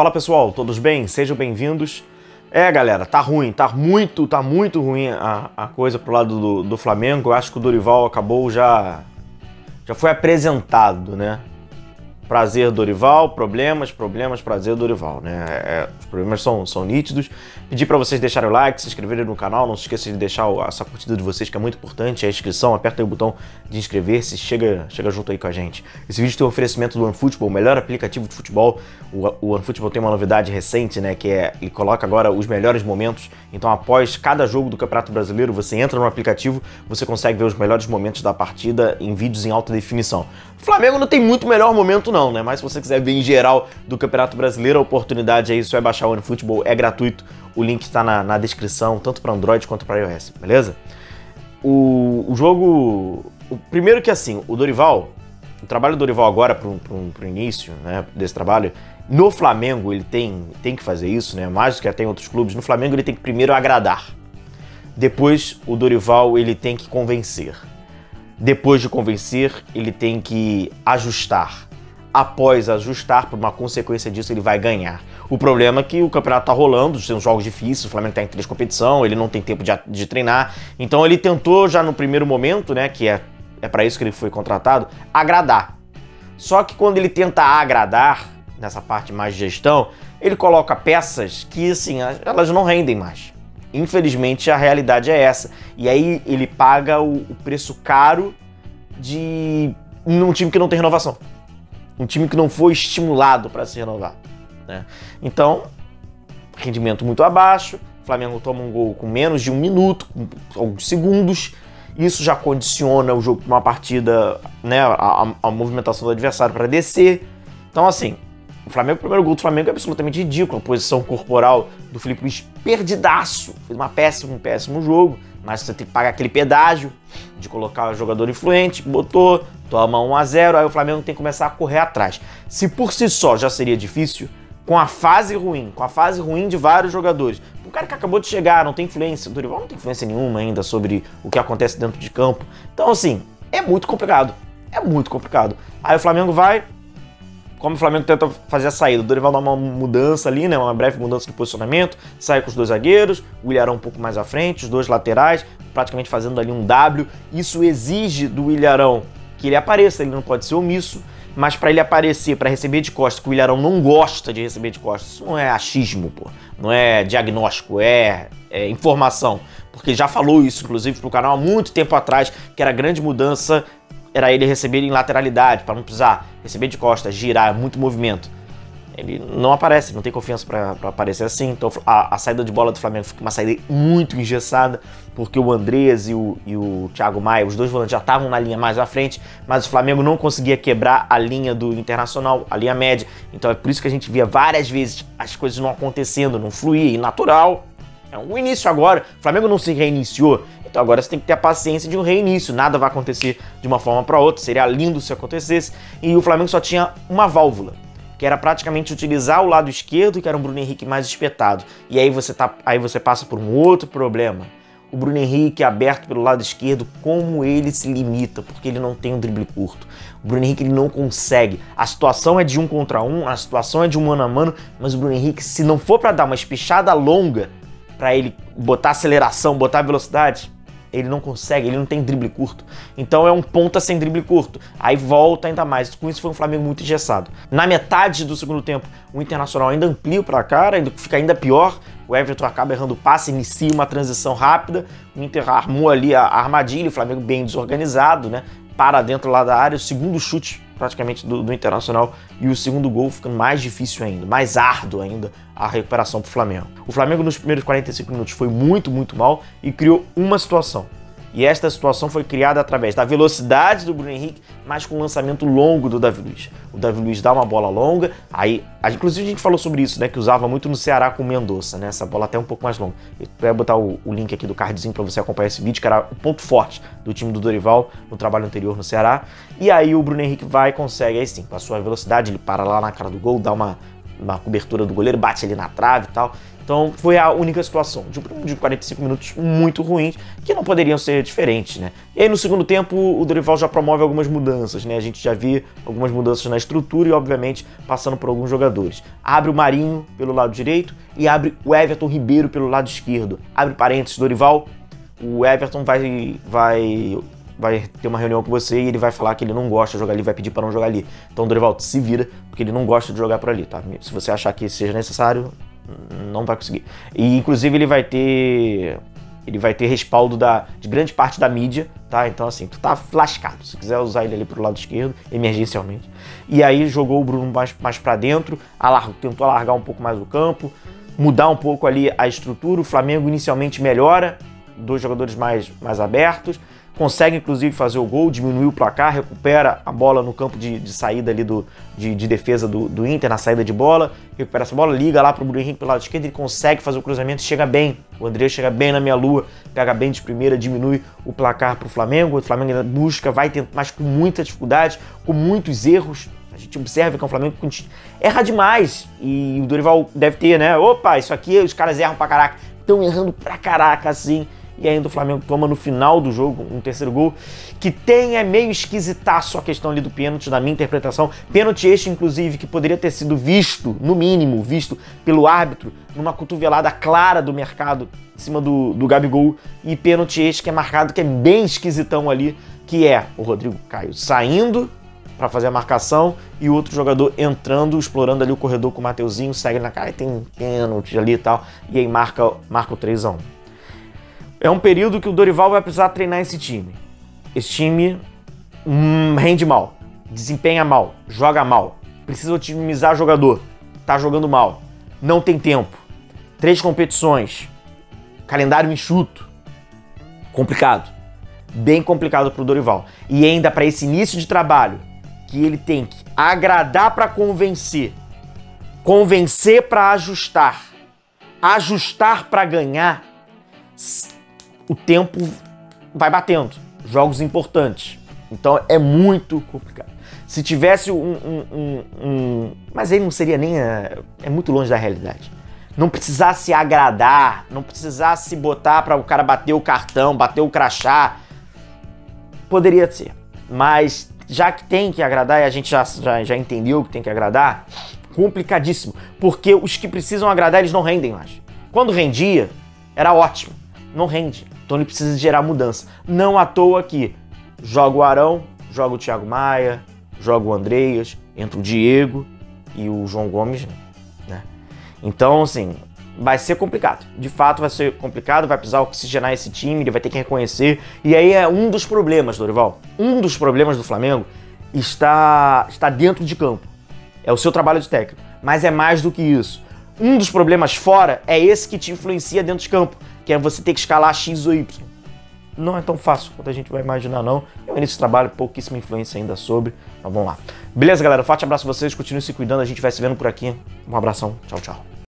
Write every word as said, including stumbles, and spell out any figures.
Fala pessoal, todos bem? Sejam bem-vindos. É galera, tá ruim, tá muito, tá muito ruim a, a coisa pro lado do, do Flamengo. Eu acho que o Dorival acabou já, já foi apresentado, né? Prazer Dorival, problemas, problemas, prazer Dorival, né? É, os problemas são, são nítidos. Pedi para vocês deixarem o like, se inscreverem no canal, não se esqueçam de deixar essa curtida de vocês que é muito importante, a inscrição, aperta aí o botão de inscrever-se, chega, chega junto aí com a gente. Esse vídeo tem um oferecimento do OneFootball, o melhor aplicativo de futebol. O, o OneFootball tem uma novidade recente, né, que é, ele coloca agora os melhores momentos, então após cada jogo do Campeonato Brasileiro, você entra no aplicativo, você consegue ver os melhores momentos da partida em vídeos em alta definição. O Flamengo não tem muito melhor momento não. Não, né? Mas se você quiser ver em geral do Campeonato Brasileiro, a oportunidade aí só é baixar o OneFootball, é gratuito, o link está na, na descrição, tanto para Android quanto para iOS, beleza? O, o jogo... O primeiro que assim, o Dorival, o trabalho do Dorival agora para o início, né, desse trabalho, no Flamengo ele tem, tem que fazer isso, né? Mais do que até em outros clubes, no Flamengo ele tem que primeiro agradar, depois o Dorival ele tem que convencer, depois de convencer ele tem que ajustar. Após ajustar, por uma consequência disso, ele vai ganhar. O problema é que o campeonato tá rolando, são jogos difíceis, o Flamengo tá em três competições, ele não tem tempo de, de treinar. Então ele tentou já no primeiro momento, né, que é, é para isso que ele foi contratado, agradar. Só que quando ele tenta agradar, nessa parte mais de gestão, ele coloca peças que, assim, elas não rendem mais. Infelizmente, a realidade é essa. E aí ele paga o, o preço caro de um time que não tem renovação. Um time que não foi estimulado para se renovar, né? Então, rendimento muito abaixo, o Flamengo toma um gol com menos de um minuto, com alguns segundos, isso já condiciona o jogo para uma partida, né, a, a movimentação do adversário para descer. Então, assim, o, Flamengo, o primeiro gol do Flamengo é absolutamente ridículo, a posição corporal do Felipe Luiz perdidaço, fez uma péssima, um péssimo jogo, mas você tem que pagar aquele pedágio de colocar o jogador influente, botou... Toma um a zero, aí o Flamengo tem que começar a correr atrás. Se por si só já seria difícil, com a fase ruim, com a fase ruim de vários jogadores, o cara que acabou de chegar, não tem influência, o Dorival não tem influência nenhuma ainda sobre o que acontece dentro de campo. Então, assim, é muito complicado, é muito complicado. Aí o Flamengo vai, como o Flamengo tenta fazer a saída, o Dorival dá uma mudança ali, né, uma breve mudança de posicionamento, sai com os dois zagueiros, o Willi Arão um pouco mais à frente, os dois laterais, praticamente fazendo ali um dáblio. Isso exige do Willi Arão que ele apareça, ele não pode ser omisso, mas para ele aparecer, para receber de costas, que o Willi Arão não gosta de receber de costas, isso não é achismo, pô, não é diagnóstico, é, é informação, porque ele já falou isso, inclusive, pro canal há muito tempo atrás, que era grande mudança, era ele receber em lateralidade, para não precisar receber de costas, girar, muito movimento. Ele não aparece, não tem confiança para aparecer assim, então a, a saída de bola do Flamengo fica uma saída muito engessada, porque o Andrés e o, e o Thiago Maia, os dois volantes já estavam na linha mais à frente, mas o Flamengo não conseguia quebrar a linha do Internacional, a linha média, então é por isso que a gente via várias vezes as coisas não acontecendo, não fluía, natural. É um início agora, o Flamengo não se reiniciou, então agora você tem que ter a paciência de um reinício, nada vai acontecer de uma forma para outra, seria lindo se acontecesse, e o Flamengo só tinha uma válvula, que era praticamente utilizar o lado esquerdo, que era um Bruno Henrique mais espetado. E aí você, tá, aí você passa por um outro problema. O Bruno Henrique aberto pelo lado esquerdo, como ele se limita, porque ele não tem um drible curto. O Bruno Henrique ele não consegue. A situação é de um contra um, a situação é de um mano a mano, mas o Bruno Henrique, se não for para dar uma espichada longa, para ele botar aceleração, botar velocidade, ele não consegue, ele não tem drible curto. Então é um ponta sem drible curto. Aí volta ainda mais. Com isso foi um Flamengo muito engessado. Na metade do segundo tempo, o Internacional ainda amplia para cá, ainda fica ainda pior. O Everton acaba errando o passe, inicia uma transição rápida. O Inter armou ali a armadilha, o Flamengo bem desorganizado, né? Para dentro lá da área, o segundo chute praticamente do, do Internacional e o segundo gol ficando mais difícil ainda, mais árduo ainda a recuperação para o Flamengo. O Flamengo nos primeiros quarenta e cinco minutos foi muito, muito mal e criou uma situação. E esta situação foi criada através da velocidade do Bruno Henrique, mas com o lançamento longo do Davi Luiz. O Davi Luiz dá uma bola longa, aí, inclusive a gente falou sobre isso, né, que usava muito no Ceará com o Mendoza, né, essa bola até um pouco mais longa. Eu vou botar o, o link aqui do cardzinho para você acompanhar esse vídeo, que era o ponto forte do time do Dorival no trabalho anterior no Ceará. E aí o Bruno Henrique vai e consegue, aí sim, com a sua velocidade, ele para lá na cara do gol, dá uma... na cobertura do goleiro, bate ali na trave e tal. Então foi a única situação de um período de quarenta e cinco minutos muito ruim, que não poderiam ser diferentes, né? E aí no segundo tempo o Dorival já promove algumas mudanças, né? A gente já viu algumas mudanças na estrutura e obviamente passando por alguns jogadores. Abre o Marinho pelo lado direito e abre o Everton Ribeiro pelo lado esquerdo. Abre parênteses, Dorival, o Everton vai... vai... vai ter uma reunião com você e ele vai falar que ele não gosta de jogar ali, vai pedir para não jogar ali. Então, Dorival, se vira, porque ele não gosta de jogar por ali, tá? Se você achar que seja necessário, não vai conseguir. E, inclusive, ele vai ter... ele vai ter respaldo da, de grande parte da mídia, tá? Então, assim, tu tá lascado. Se quiser usar ele ali pro lado esquerdo, emergencialmente. E aí, jogou o Bruno mais, mais para dentro, alargou, tentou alargar um pouco mais o campo, mudar um pouco ali a estrutura. O Flamengo, inicialmente, melhora. Dois jogadores mais, mais abertos. Consegue, inclusive, fazer o gol, diminuir o placar, recupera a bola no campo de, de saída ali do, de, de defesa do, do Inter, na saída de bola, recupera essa bola, liga lá pro Bruno Henrique pelo lado esquerdo, ele consegue fazer o cruzamento, chega bem, o Andrés chega bem na meia-lua, pega bem de primeira, diminui o placar pro Flamengo, o Flamengo ainda busca, vai tentar, mas com muita dificuldade, com muitos erros. A gente observa que é um Flamengo que erra demais, e o Dorival deve ter, né, opa, isso aqui, os caras erram pra caraca, estão errando pra caraca, assim. E ainda o Flamengo toma no final do jogo um terceiro gol, que tem, é meio esquisitaço a questão ali do pênalti, na minha interpretação. Pênalti este, inclusive, que poderia ter sido visto, no mínimo, visto pelo árbitro, numa cotovelada clara do mercado em cima do, do Gabigol. E pênalti este que é marcado, que é bem esquisitão ali, que é o Rodrigo Caio saindo para fazer a marcação e o outro jogador entrando, explorando ali o corredor com o Mateuzinho, segue na cara e tem um pênalti ali e tal, e aí marca, marca o três a um. É um período que o Dorival vai precisar treinar esse time. Esse time hum, rende mal, desempenha mal, joga mal, precisa otimizar jogador, tá jogando mal, não tem tempo, três competições, calendário enxuto, complicado, bem complicado pro Dorival. E ainda para esse início de trabalho, que ele tem que agradar para convencer, convencer para ajustar, ajustar para ganhar, o tempo vai batendo, jogos importantes, então é muito complicado. Se tivesse um... um, um, um... mas aí não seria nem... A... é muito longe da realidade. Não precisasse agradar, não precisasse botar para o cara bater o cartão, bater o crachá, poderia ser. Mas já que tem que agradar, e a gente já, já, já entendeu que tem que agradar, complicadíssimo, porque os que precisam agradar eles não rendem mais. Quando rendia, era ótimo, não rende. Então ele precisa gerar mudança. Não à toa que joga o Arão, joga o Thiago Maia, joga o Andrés, entra o Diego e o João Gomes, né? Então, assim, vai ser complicado. De fato vai ser complicado, vai precisar oxigenar esse time, ele vai ter que reconhecer. E aí é um dos problemas, Dorival. Um dos problemas do Flamengo está, está dentro de campo. É o seu trabalho de técnico. Mas é mais do que isso. Um dos problemas fora é esse que te influencia dentro de campo, que é você ter que escalar X ou Y. Não é tão fácil quanto a gente vai imaginar, não. É o início do trabalho, pouquíssima influência ainda sobre. Mas vamos lá. Beleza, galera? Forte abraço a vocês, continuem se cuidando, a gente vai se vendo por aqui. Um abração, tchau, tchau.